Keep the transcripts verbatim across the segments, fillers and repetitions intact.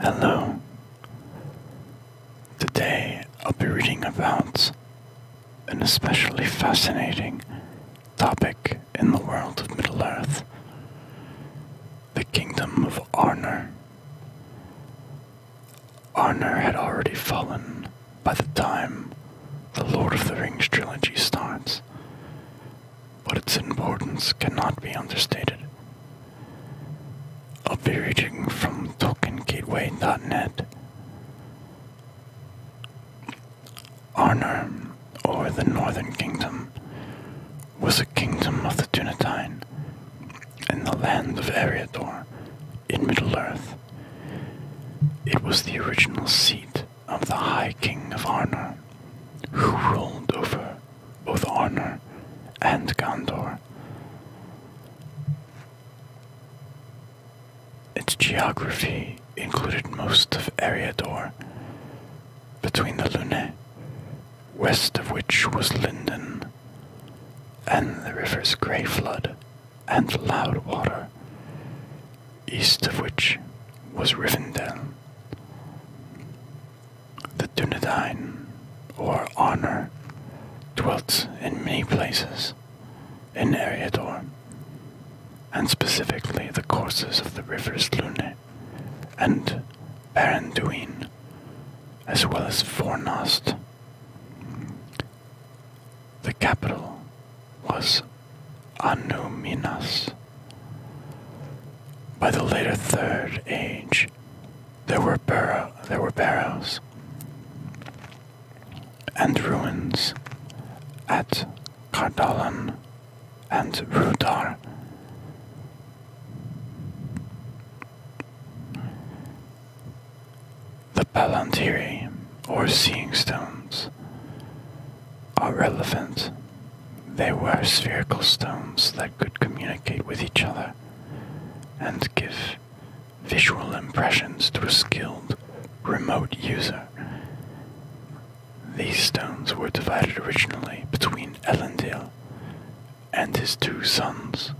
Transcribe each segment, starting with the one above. Hello. Today I'll be reading about an especially fascinating topic in the world of Middle-earth, the kingdom of Arnor. Arnor had already fallen by the time the Lord of the Rings trilogy starts, but its importance cannot be understated. I'll be reading from Tolkien Gateway dot net. Arnor, or the Northern Kingdom, was a kingdom of the Dunedain in the land of Eriador in Middle-earth. It was the original seat of the High King of Arnor, who ruled over both Arnor and Gondor. Its geography included most of Eriador, between the Lune, west of which was Lindon, and the rivers Greyflood and Loudwater, east of which was Rivendell. The Dunedain, or Arnor, dwelt in many places in Eriador, and specifically the courses of the rivers Lune and Dunedain, as well as Fornost. The capital was Annúminas. By the later Third Age, there were burrow, there were barrows and ruins at Cardolan and Rhudaur. Palantiri, or seeing stones, are relevant. They were spherical stones that could communicate with each other and give visual impressions to a skilled, remote user. These stones were divided originally between Elendil and his two sons.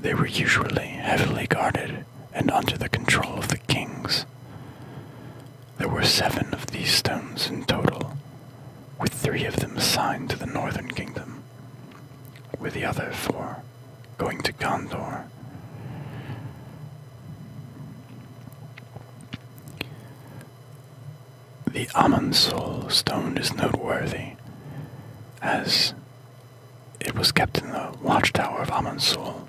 They were usually heavily guarded and under the control of the kings. There were seven of these stones in total, with three of them assigned to the Northern Kingdom, with the other four going to Gondor. The Amon Sul stone is noteworthy, as it was kept in the watchtower of Amon Sul,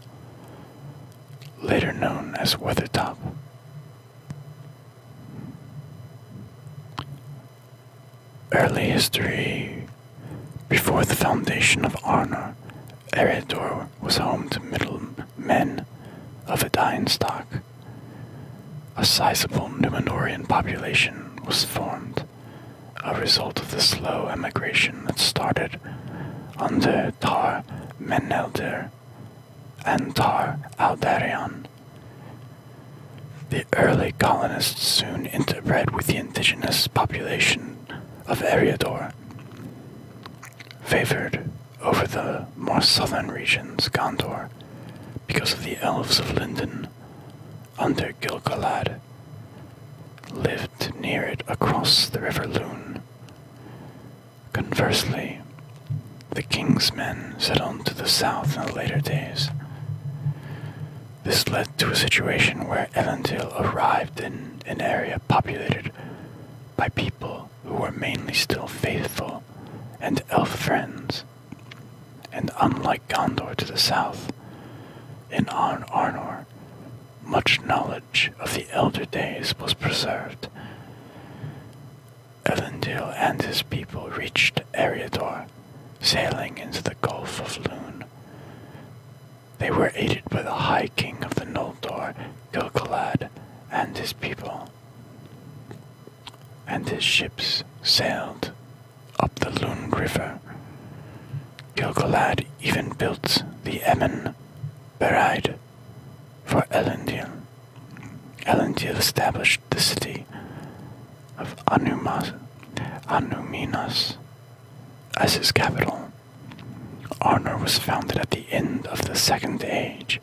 later known as Weathertop. Early history. Before the foundation of Arnor, Eriador was home to middle men of Edain stock. A sizable Numenorean population was formed, a result of the slow emigration that started under Tar Menelder and Tar Aldarion. The early colonists soon interbred with the indigenous population of Eriador, favored over the more southern regions, Gondor, because of the elves of Lindon, under Gilgalad, lived near it across the river Lune. Conversely, the king's men settled to the south in the later days. This led to a situation where Elendil arrived in an area populated by people who were mainly still faithful and elf friends, and unlike Gondor to the south, in Arnor, much knowledge of the elder days was preserved. Elendil and his people reached Eriador, sailing into the Gulf of Lune. They were aided by the High King of the Noldor, Gilgalad, and his people, and his ships sailed up the Lune River. Gilgalad even built the Emin Beride for Elendil. Elendil established the city of Annumas, Annúminas as his capital. Arnor was founded at the end of the Second Age,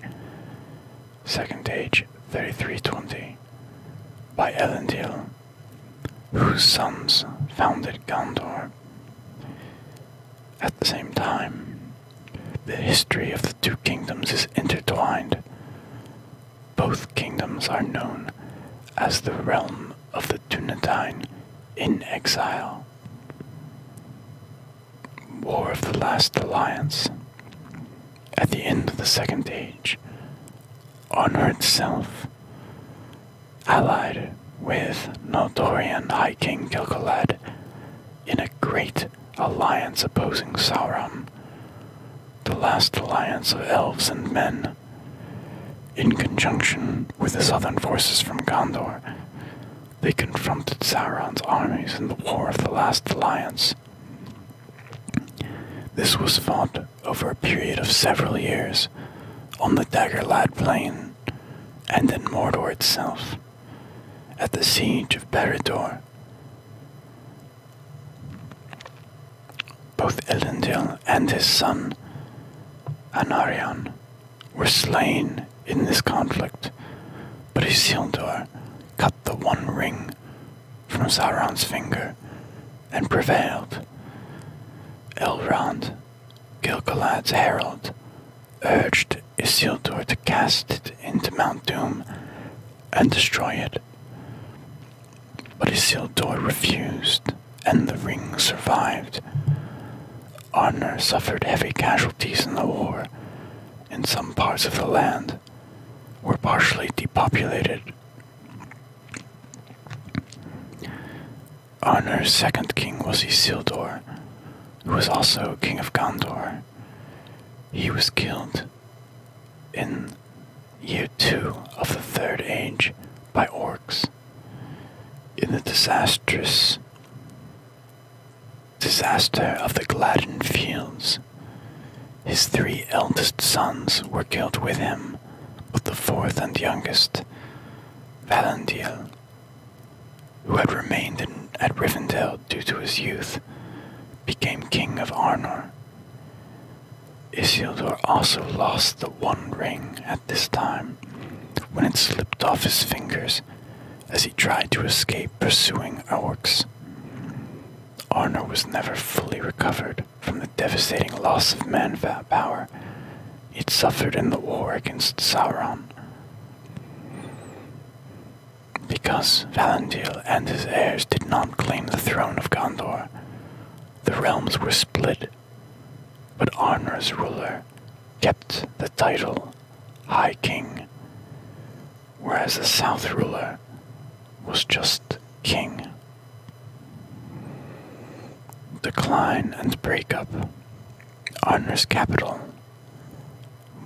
Second Age thirty-three twenty, by Elendil, whose sons founded Gondor. At the same time, the history of the two kingdoms is intertwined. Both kingdoms are known as the realm of the Dunedain in exile. War of the Last Alliance. At the end of the Second Age, Arnor itself, allied with Numenorean High King Gilgalad in a great alliance opposing Sauron, the last alliance of elves and men, in conjunction with the southern forces from Gondor, they confronted Sauron's armies in the War of the Last Alliance. This was fought over a period of several years on the Daggerlad Plain and in Mordor itself, at the siege of Eriador. Both Elendil and his son, Anarion, were slain in this conflict, but Isildur cut the One Ring from Sauron's finger and prevailed. Elrond, Gilgalad's herald, urged Isildur to cast it into Mount Doom and destroy it. But Isildur refused, and the ring survived. Arnor suffered heavy casualties in the war, and some parts of the land were partially depopulated. Arnor's second king was Isildur, who was also king of Gondor. He was killed in year two of the Third Age by orcs in the disastrous disaster of the Gladden Fields. His three eldest sons were killed with him, but the fourth and youngest, Valandil, who had remained in, at Rivendell due to his youth, became king of Arnor. Isildur also lost the One Ring at this time, when it slipped off his fingers as he tried to escape pursuing orcs. Arnor was never fully recovered from the devastating loss of manpower it suffered in the war against Sauron. Because Valandil and his heirs did not claim the throne of Gondor, the realms were split, but Arnor's ruler kept the title High King, whereas the South ruler was just king. Decline and breakup. Arnor's capital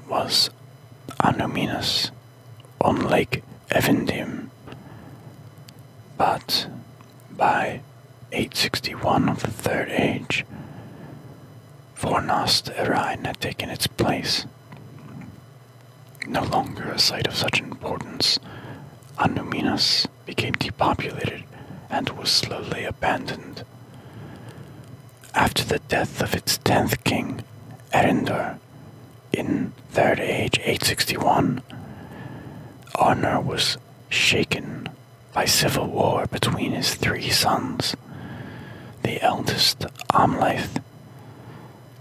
was Annúminas on Lake Evendim, but by eight sixty-one of the Third Age, Fornost Edain had taken its place. No longer a site of such importance, Annúminas became depopulated and was slowly abandoned. After the death of its tenth king, Eriador, in Third Age eight sixty-one, Arnor was shaken by civil war between his three sons. The eldest, Amlaeth,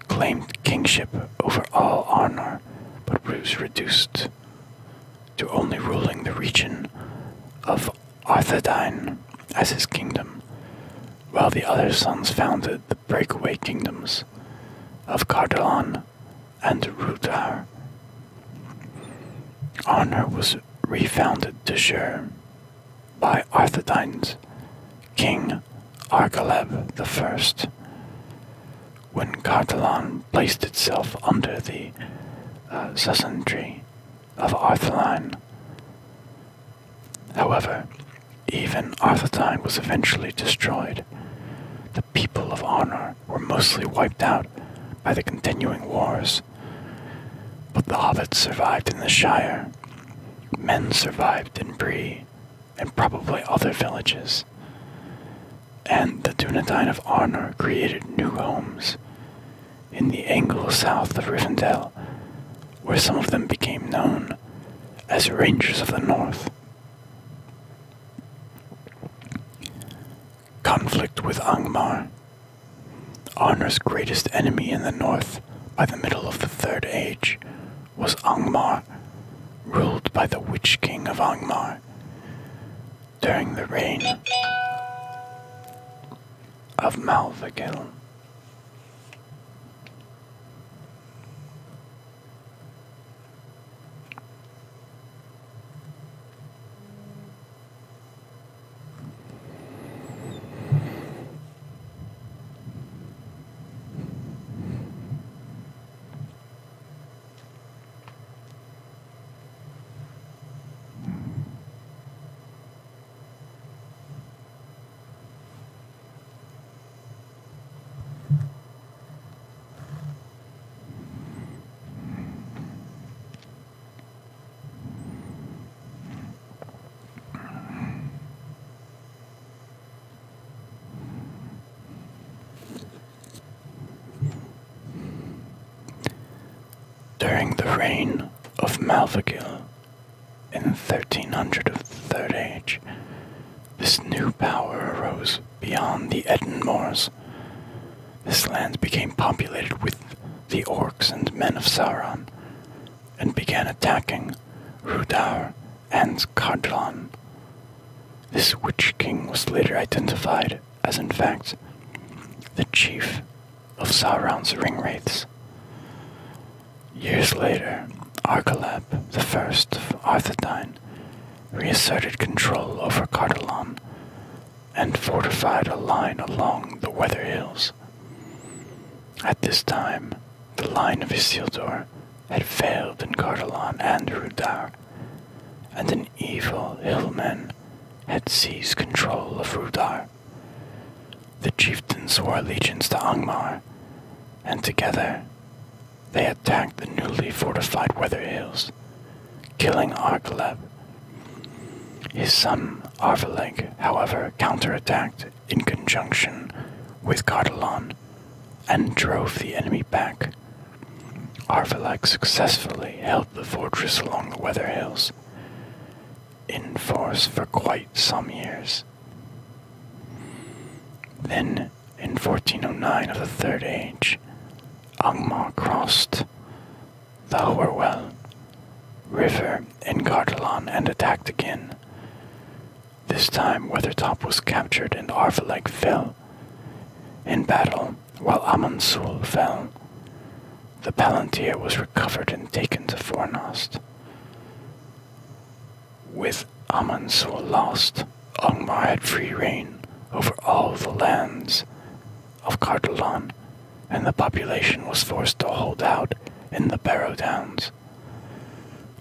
claimed kingship over all Arnor, but was reduced to only ruling the region of Arthedain as his kingdom, while the other sons founded the breakaway kingdoms of Cardolan and Rhudaur. Arnor was refounded to Shire by Arthedain's king, Argeleb the First, when Cardolan placed itself under the uh, suzerainty of Arthedain. However, even Arthedain was eventually destroyed. The people of Arnor were mostly wiped out by the continuing wars, but the hobbits survived in the Shire, men survived in Bree, and probably other villages. And the Dunedain of Arnor created new homes in the Anglo-South of Rivendell, where some of them became known as Rangers of the North. conflict with Angmar, Arnor's greatest enemy in the north by the middle of the Third Age, was Angmar, ruled by the Witch King of Angmar. During the reign of Malvagil, During the reign of Malvagil in thirteen hundred of the Third Age, this new power arose beyond the Eärnmors. This land became populated with the orcs and men of Sauron, and began attacking Rhudaur and Cardolan. This Witch King was later identified as, in fact, the chief of Sauron's ringwraiths. Years later, Argeleb, the first of Arthedain, reasserted control over Cardolan and fortified a line along the Weather Hills. At this time, the line of Isildur had failed in Cardolan and Rhudaur, and an evil hillman had seized control of Rhudaur. The chieftains swore allegiance to Angmar, and together, they attacked the newly fortified Weather Hills, killing Argeleb. His son, Arveleg, however, counterattacked in conjunction with Cardolan and drove the enemy back. Arveleg successfully held the fortress along the Weather Hills, in force for quite some years. Then, in fourteen oh nine of the Third Age, Angmar crossed the Hoerwell River in Cardolan and attacked again. This time Weathertop was captured and Arveleg fell in battle, while Amon Sul fell. The Palantir was recovered and taken to Fornost. With Amon Sul lost, Angmar had free reign over all the lands of Cardolan, and the population was forced to hold out in the Barrow Downs.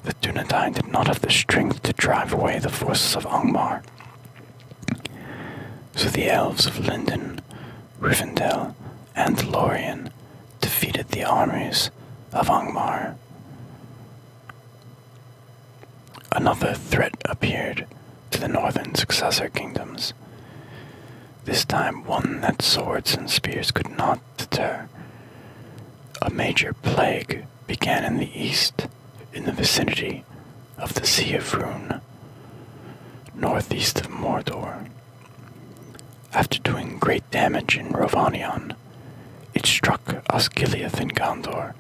The Dunedain did not have the strength to drive away the forces of Angmar, so the elves of Lindon, Rivendell, and Lorien defeated the armies of Angmar. Another threat appeared to the northern successor kingdoms, this time one that swords and spears could not deter. A major plague began in the east, in the vicinity of the Sea of Rune, northeast of Mordor. After doing great damage in Rovanion, it struck Osgiliath in Gondor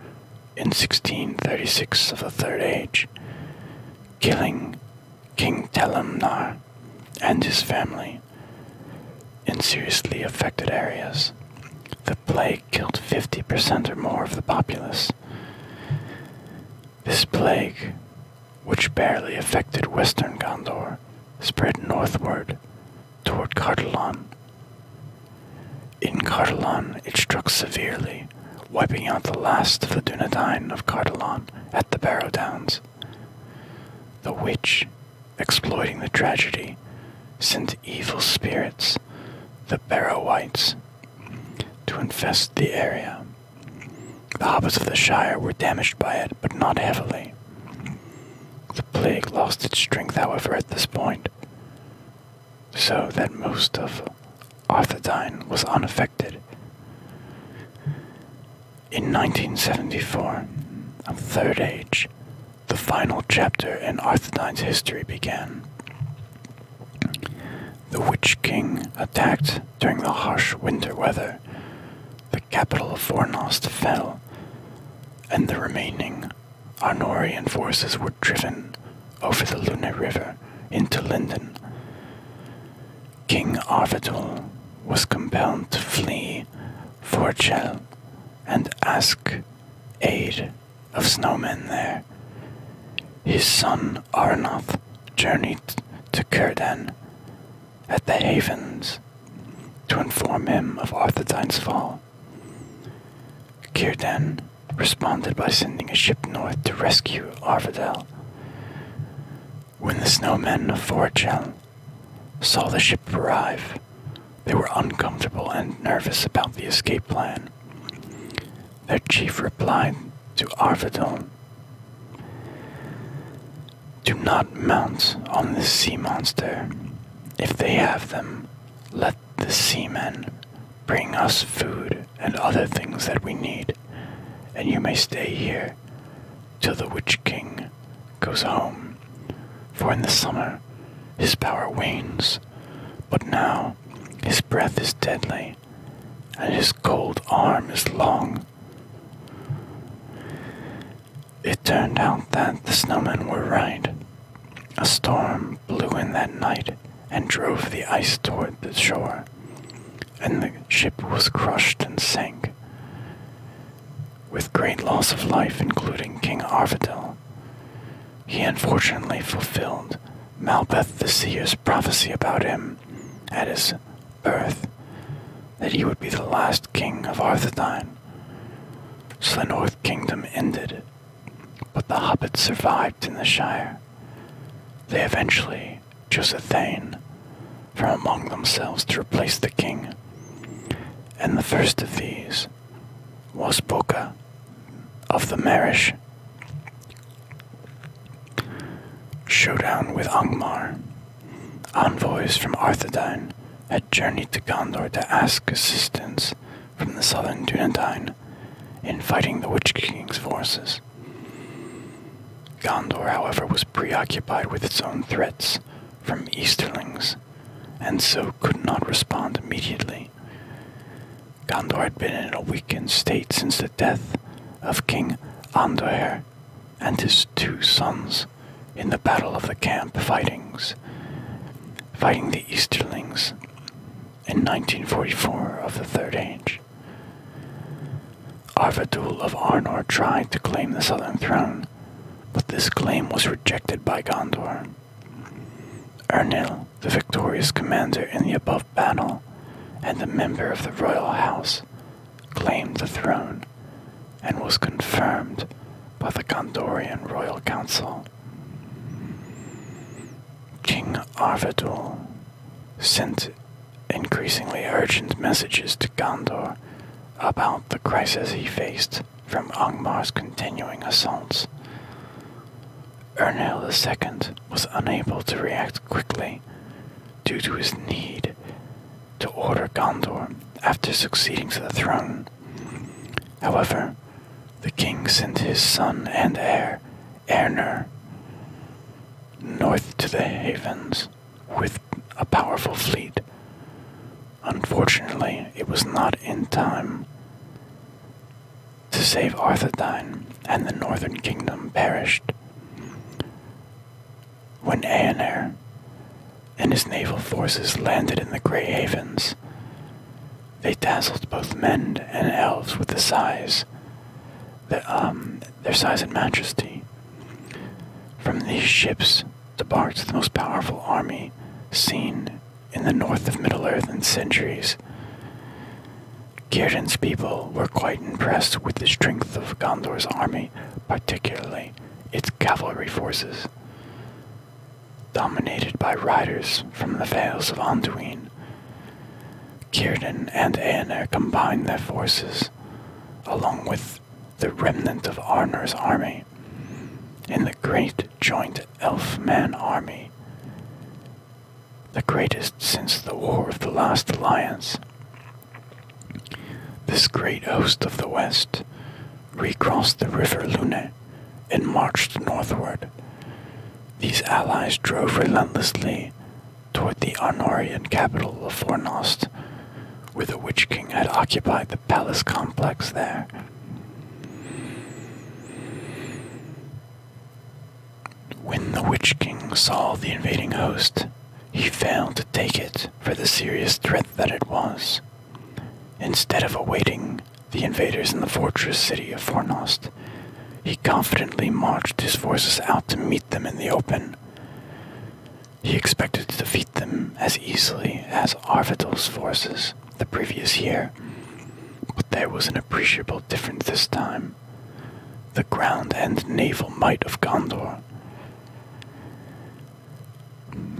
in sixteen thirty-six of the Third Age, killing King Telemnar and his family in seriously affected areas. The plague killed fifty percent or more of the populace. This plague, which barely affected western Gondor, spread northward toward Cardolan. In Cardolan, it struck severely, wiping out the last of the Dunedain of Cardolan at the Barrow Downs. The witch, exploiting the tragedy, sent evil spirits, the Barrowites, to infest the area. The hobbits of the Shire were damaged by it, but not heavily. The plague lost its strength, however, at this point, so that most of Arthedain was unaffected. In nineteen seventy-four, of Third Age, the final chapter in Arthedain's history began. The Witch King attacked during the harsh winter weather, the capital of Fornost fell, and the remaining Arnorian forces were driven over the Lune River into Lindon. King Arveleg was compelled to flee Forchel and ask aid of snowmen there. His son Arnoth journeyed to Cirdan at the Havens to inform him of Arthedain's fall. Cirdan responded by sending a ship north to rescue Arvedel. When the snowmen of Forchel saw the ship arrive, they were uncomfortable and nervous about the escape plan. Their chief replied to Arvedel, "Do not mount on this sea monster. If they have them, let the seamen bring us food and other things that we need, and you may stay here till the Witch King goes home, for in the summer his power wanes, but now his breath is deadly, and his cold arm is long." It turned out that the snowmen were right. A storm blew in that night and drove the ice toward the shore, and the ship was crushed and sank, with great loss of life, including King Arvedel. He unfortunately fulfilled Malbeth the Seer's prophecy about him at his birth, that he would be the last king of Arthedain. So the North Kingdom ended, but the hobbits survived in the Shire. They eventually chose a thane from among themselves to replace the king, and the first of these was Boca of the Marish. Showdown with Angmar. Envoys from Arthedain had journeyed to Gondor to ask assistance from the southern Dunedain in fighting the Witch King's forces. Gondor, however, was preoccupied with its own threats from Easterlings, and so could not respond immediately. Gondor had been in a weakened state since the death of King Anduher and his two sons in the Battle of the Camp fightings, fighting the Easterlings in nineteen forty-four of the Third Age. Arvedul of Arnor tried to claim the southern throne, but this claim was rejected by Gondor. Eärnur, the victorious commander in the above battle, and a member of the royal house, claimed the throne and was confirmed by the Gondorian royal council. King Arvedul sent increasingly urgent messages to Gondor about the crisis he faced from Angmar's continuing assaults. Eärnur the Second was unable to react quickly due to his need to order Gondor after succeeding to the throne. However, the king sent his son and heir, Eärnur, north to the Havens with a powerful fleet. Unfortunately, it was not in time to save Arthedain, and the northern kingdom perished. When Eärnur and his naval forces landed in the Grey Havens, they dazzled both men and elves with the size, the, um, their size and majesty. From these ships debarked the most powerful army seen in the north of Middle-earth in centuries. Cirdan's people were quite impressed with the strength of Gondor's army, particularly its cavalry forces. Dominated by riders from the Vales of Anduin, Cirdan and Eärnur combined their forces, along with the remnant of Arnor's army, in the great joint elf-man army, the greatest since the War of the Last Alliance. This great host of the West recrossed the river Lune and marched northward. These allies drove relentlessly toward the Arnorian capital of Fornost, where the Witch King had occupied the palace complex there. When the Witch King saw the invading host, he failed to take it for the serious threat that it was. Instead of awaiting the invaders in the fortress city of Fornost, he confidently marched his forces out to meet them in the open. He expected to defeat them as easily as Arvedil's forces the previous year, but there was an appreciable difference this time. The ground and naval might of Gondor.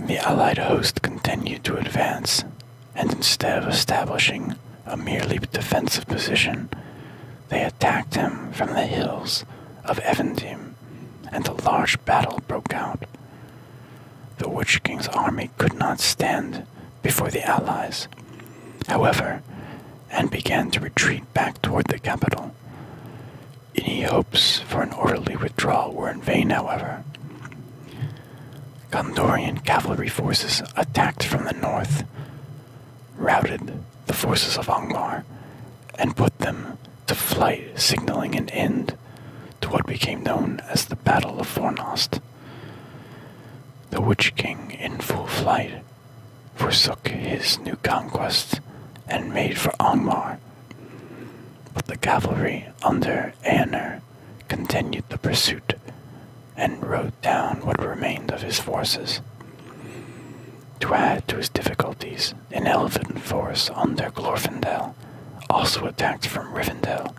The allied host continued to advance, and instead of establishing a merely defensive position, they attacked him from the hills of Evendim, and a large battle broke out. The Witch King's army could not stand before the allies, however, and began to retreat back toward the capital. Any hopes for an orderly withdrawal were in vain, however. Gondorian cavalry forces attacked from the north, routed the forces of Angmar, and put them to flight, signaling an end to what became known as the Battle of Fornost. The Witch King, in full flight, forsook his new conquest and made for Angmar, but the cavalry under Eärnur continued the pursuit and rode down what remained of his forces. To add to his difficulties, an elven force under Glorfindel also attacked from Rivendell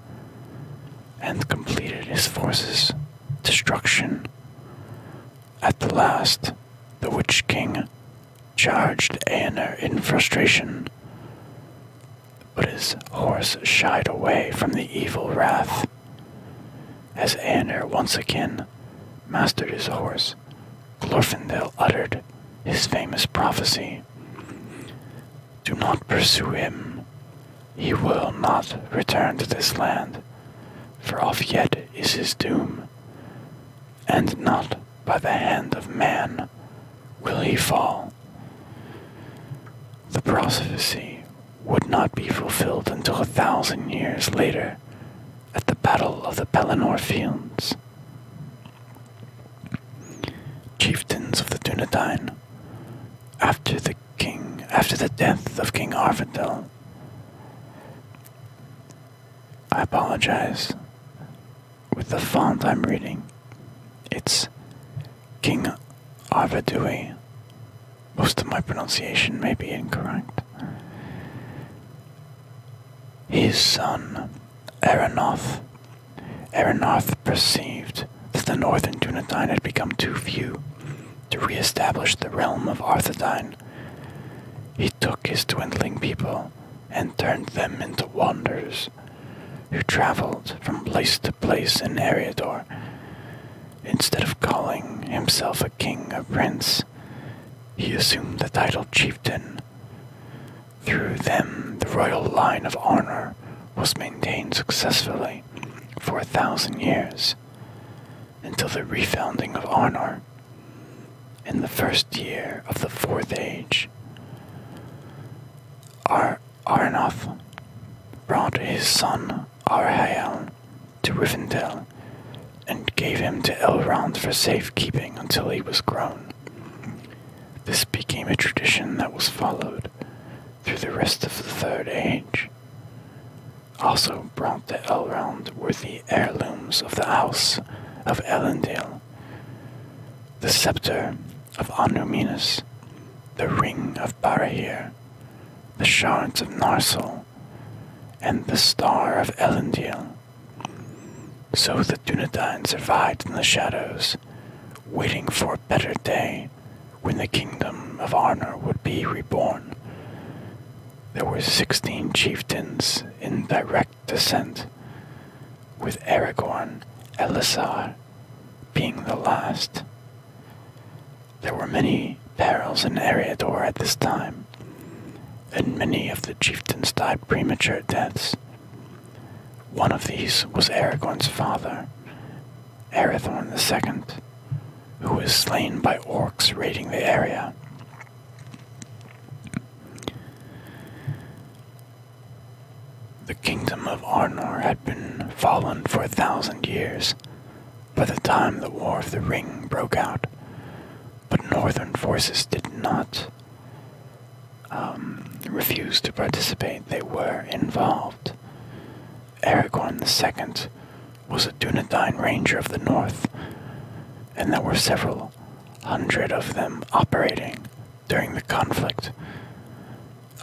and completed his forces' destruction. At the last, the Witch King charged Eärnur in frustration, but his horse shied away from the evil wrath. As Eärnur once again mastered his horse, Glorfindel uttered his famous prophecy. Do not pursue him. He will not return to this land, for off yet is his doom, and not by the hand of man will he fall. The prophecy would not be fulfilled until a thousand years later, at the Battle of the Pelennor Fields. Chieftains of the Dunedain, after the king, after the death of King Arvedil, I apologize with the font I'm reading. It's King Arvedui. Most of my pronunciation may be incorrect. His son, Arnoth, Arnoth perceived that the northern Dunedain had become too few to re-establish the realm of Arthedain. He took his dwindling people and turned them into wanderers, who traveled from place to place in Eriador. Instead of calling himself a king or prince, he assumed the title chieftain. Through them, the royal line of Arnor was maintained successfully for a thousand years, until the refounding of Arnor in the first year of the Fourth Age. Ar Arnoth brought his son Arhael to Rivendell and gave him to Elrond for safekeeping until he was grown. This became a tradition that was followed through the rest of the Third Age. Also brought to Elrond were the heirlooms of the house of Elendil, the scepter of Annúminas, the ring of Barahir, the shards of Narsil, and the star of Elendil. So the Dunedain survived in the shadows, waiting for a better day when the kingdom of Arnor would be reborn. There were sixteen chieftains in direct descent, with Aragorn Elessar being the last. There were many perils in Eriador at this time, and many of the chieftains died premature deaths. One of these was Aragorn's father, Arathorn the Second, who was slain by orcs raiding the area. The kingdom of Arnor had been fallen for a thousand years by the time the War of the Ring broke out, but northern forces did not um, refuse to participate. They were involved. Aragorn the Second was a Dunedain ranger of the north, and there were several hundred of them operating during the conflict.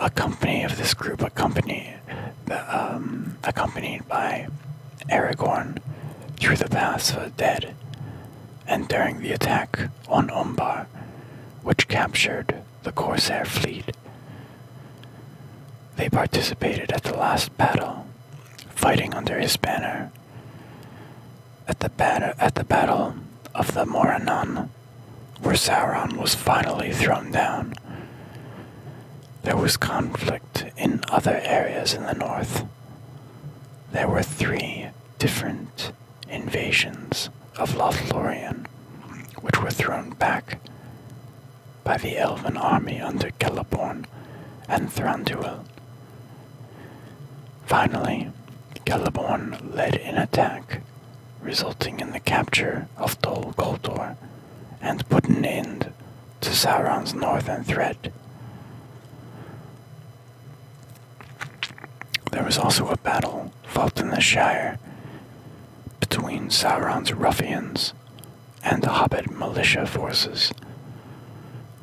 A company of this group accompanied Um, accompanied by Aragorn through the Pass of the Dead, and during the attack on Umbar, which captured the Corsair fleet. They participated at the last battle, fighting under his banner. At the, bat at the Battle of the Morannon, where Sauron was finally thrown down, there was conflict in other areas in the north. There were three different invasions of Lothlorien, which were thrown back by the elven army under Celeborn and Thranduil. Finally, Celeborn led an attack, resulting in the capture of Dol Guldur and put an end to Sauron's northern threat. There was also a battle fought in the Shire between Sauron's ruffians and Hobbit militia forces.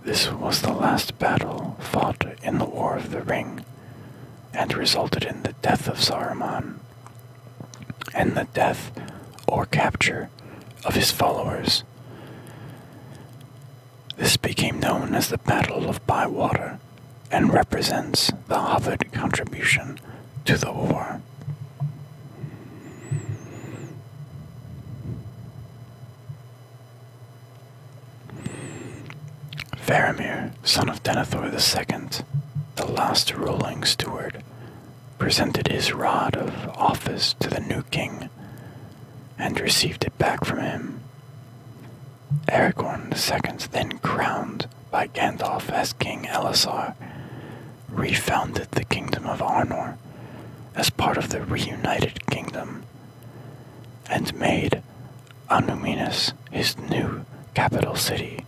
This was the last battle fought in the War of the Ring, and resulted in the death of Saruman and the death or capture of his followers. This became known as the Battle of Bywater, and represents the Hobbit contribution to the war. Faramir, son of Denethor the Second, the last ruling steward, presented his rod of office to the new king and received it back from him. Aragorn the Second, then crowned by Gandalf as King Elisar, refounded the kingdom of Arnor as part of the reunited kingdom, and made Annúminas his new capital city.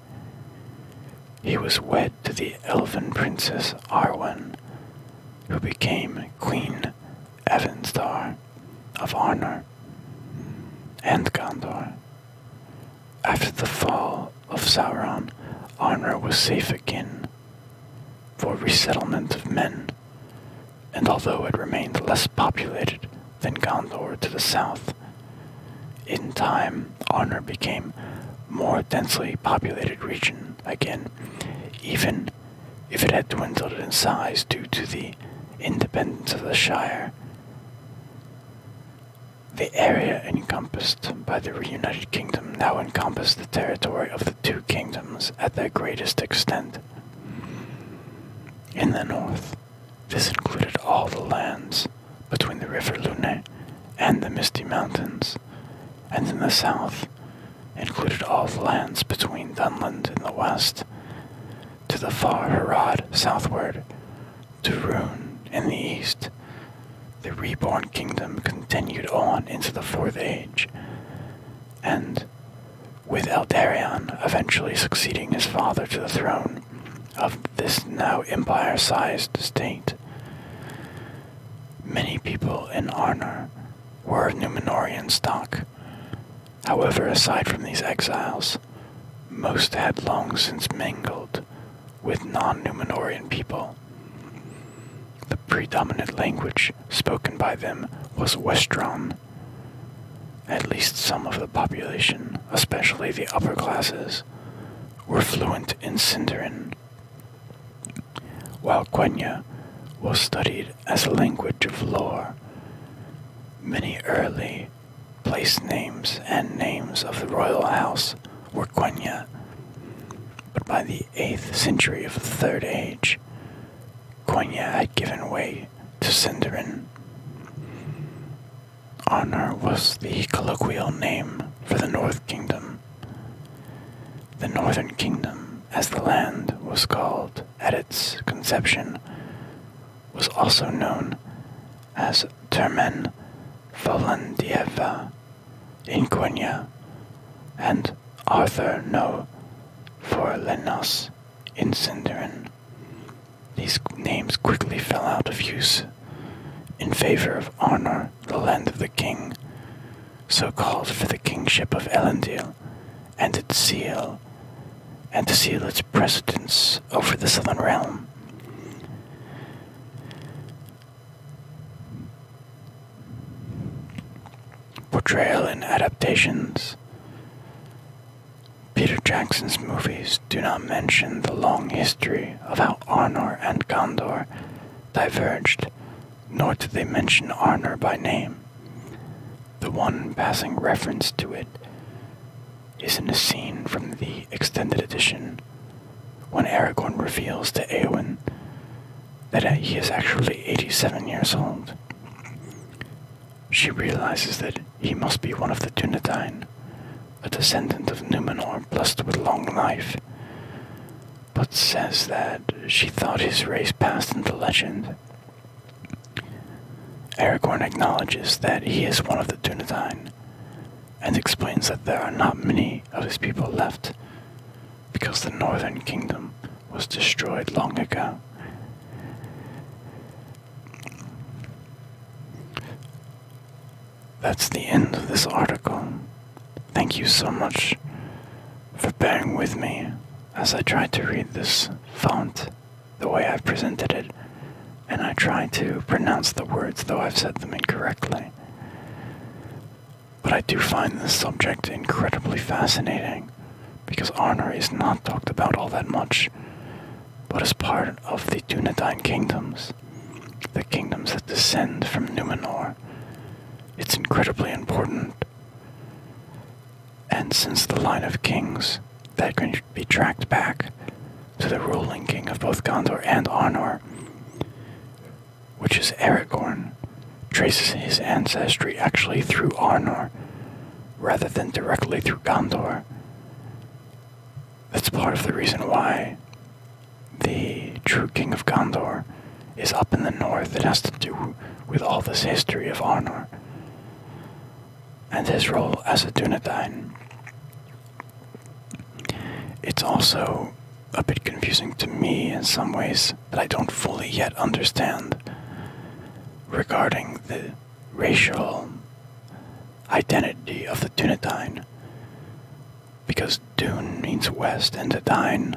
He was wed to the elven princess Arwen, who became Queen Evenstar of Arnor and Gondor. After the fall of Sauron, Arnor was safe again for resettlement of men, and although it remained less populated than Gondor to the south, in time Arnor became a more densely populated region again, even if it had dwindled in size due to the independence of the Shire. The area encompassed by the reunited kingdom now encompassed the territory of the two kingdoms at their greatest extent. In the north, this included all the lands between the River Lune and the Misty Mountains, and in the south included all the lands between Dunland in the west to the far Harad southward, to Rune in the east. The reborn kingdom continued on into the Fourth Age, and with Eldarion eventually succeeding his father to the throne of this now empire-sized state. Many people in Arnor were of Numenorean stock. However, aside from these exiles, most had long since mingled with non-Numenorean people. The predominant language spoken by them was Westron. At least some of the population, especially the upper classes, were fluent in Sindarin, while Quenya was studied as a language of lore. Many early place names and names of the royal house were Quenya, but by the eighth century of the Third Age, Quenya had given way to Sindarin. Arnor was the colloquial name for the North Kingdom. The Northern Kingdom, as the land was called at its conception, was also known as Termen, Valandieva, Inquenia, and Arthur No for Lennos in Sindarin. These names quickly fell out of use in favor of Arnor, the land of the king, so called for the kingship of Elendil and its seal, and to seal its precedence over the southern realm. Portrayal and adaptations. Peter Jackson's movies do not mention the long history of how Arnor and Gondor diverged, nor do they mention Arnor by name. The one passing reference to it is in a scene from the extended edition, when Aragorn reveals to Éowyn that he is actually eighty-seven years old. She realizes that he must be one of the Dunedain, a descendant of Numenor blessed with long life, but says that she thought his race passed into legend. Aragorn acknowledges that he is one of the Dunedain, and explains that there are not many of his people left, because the northern kingdom was destroyed long ago. That's the end of this article. Thank you so much for bearing with me as I try to read this font the way I've presented it, and I try to pronounce the words though I've said them incorrectly. But I do find this subject incredibly fascinating, because Arnor is not talked about all that much, but is part of the Dunedain kingdoms, the kingdoms that descend from Numenor. It's incredibly important, and since the line of kings that can be tracked back to the ruling king of both Gondor and Arnor, which is Aragorn, traces his ancestry actually through Arnor, rather than directly through Gondor. That's part of the reason why the true king of Gondor is up in the north. It has to do with all this history of Arnor, and his role as a Dunedain. It's also a bit confusing to me in some ways that I don't fully yet understand, regarding the racial identity of the Dunedain, because Dune means west and Edain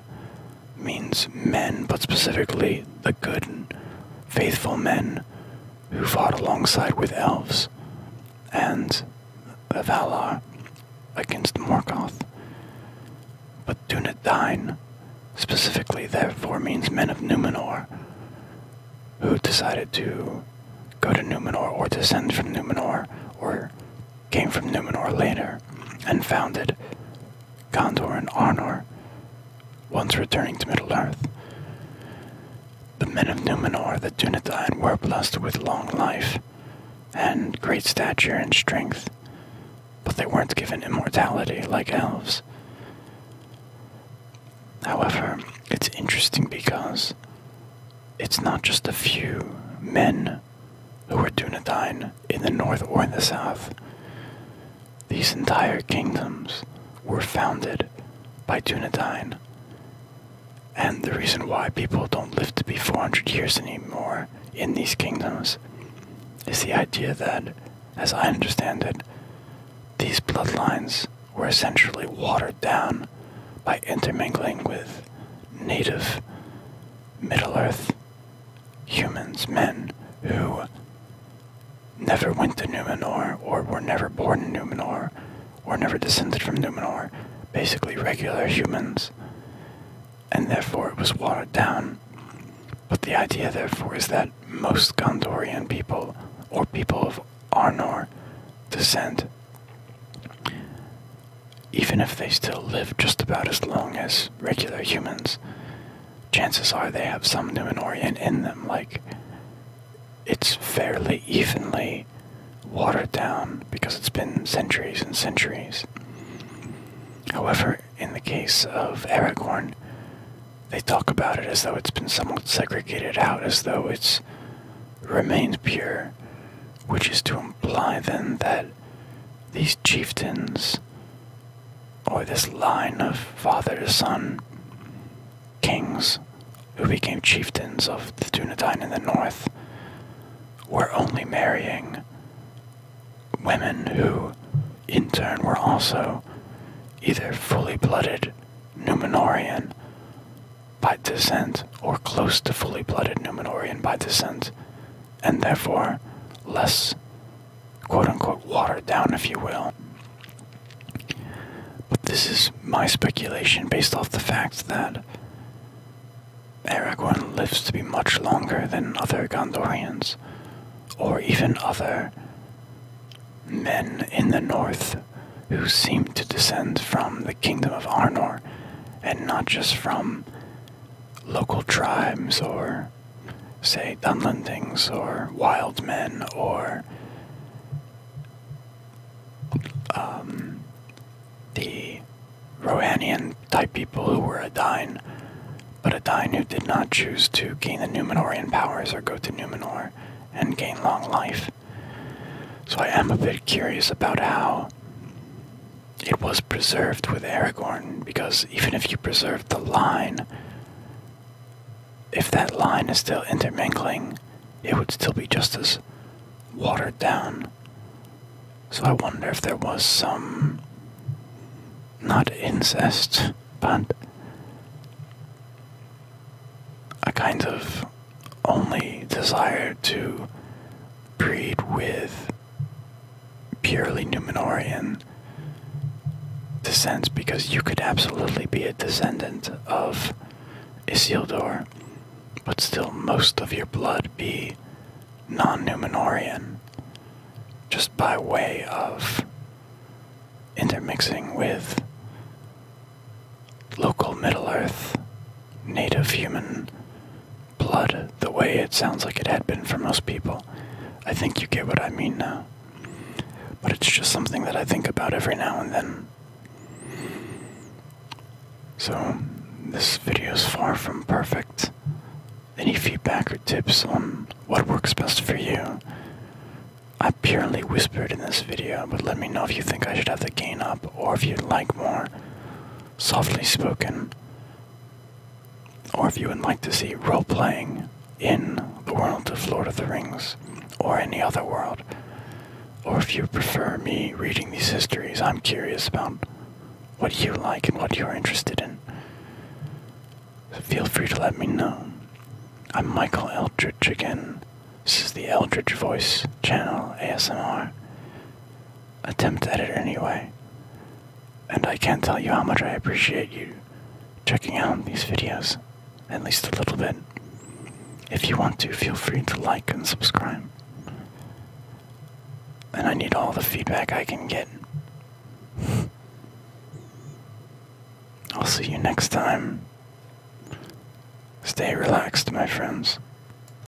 means men, but specifically the good and faithful men who fought alongside with elves and the Valar against Morgoth. But Dunedain specifically therefore means men of Numenor who decided to go to Numenor, or descend from Numenor, or came from Numenor later, and founded Gondor and Arnor, once returning to Middle-earth. The men of Numenor, the Dunedain, were blessed with long life, and great stature and strength, but they weren't given immortality like elves. However, it's interesting because it's not just a few men who were Dunedain in the north or in the south. These entire kingdoms were founded by Dunedain, and the reason why people don't live to be four hundred years anymore in these kingdoms is the idea that, as I understand it, these bloodlines were essentially watered down by intermingling with native Middle-earth humans, men who never went to Numenor, or were never born in Numenor, or never descended from Numenor, basically regular humans, and therefore it was watered down. But the idea therefore is that most Gondorian people, or people of Arnor descent, even if they still live just about as long as regular humans, chances are they have some Numenorean in them. Like, it's fairly evenly watered down because it's been centuries and centuries. However, in the case of Aragorn, they talk about it as though it's been somewhat segregated out, as though it's remained pure which is to imply then that these chieftains, or this line of father to son kings who became chieftains of the Dunedain in the north, were only marrying women who in turn were also either fully blooded Numenorean by descent or close to fully blooded Numenorean by descent, and therefore less quote-unquote watered down, if you will. But this is my speculation based off the fact that Aragorn lives to be much longer than other Gondorians, or even other men in the north who seem to descend from the kingdom of Arnor, and not just from local tribes or, say, Dunlendings or wild men or um, the Rohanian-type people who were Edain, but Edain who did not choose to gain the Numenorean powers or go to Numenor and gain long life. So I am a bit curious about how it was preserved with Aragorn, because even if you preserved the line, if that line is still intermingling, it would still be just as watered down. So I wonder if there was some, not incest, but a kind of only desire to breed with purely Numenorean descent, because you could absolutely be a descendant of Isildur, but still most of your blood be non-Numenorean, just by way of intermixing with local Middle-earth, native human blood, the way it sounds like it had been for most people. I think you get what I mean now. But it's just something that I think about every now and then. So, this video is far from perfect. Any feedback or tips on what works best for you? I purely whispered in this video, but let me know if you think I should have the gain up, or if you'd like more softly spoken, or if you would like to see role-playing in the world of Lord of the Rings, or any other world, or if you prefer me reading these histories. I'm curious about what you like and what you're interested in. So feel free to let me know. I'm Michael Eldridge again. This is the Eldridge Voice Channel A S M R. Attempt editor anyway. And I can't tell you how much I appreciate you checking out these videos, at least a little bit. If you want to, feel free to like and subscribe. And I need all the feedback I can get. I'll see you next time. Stay relaxed, my friends.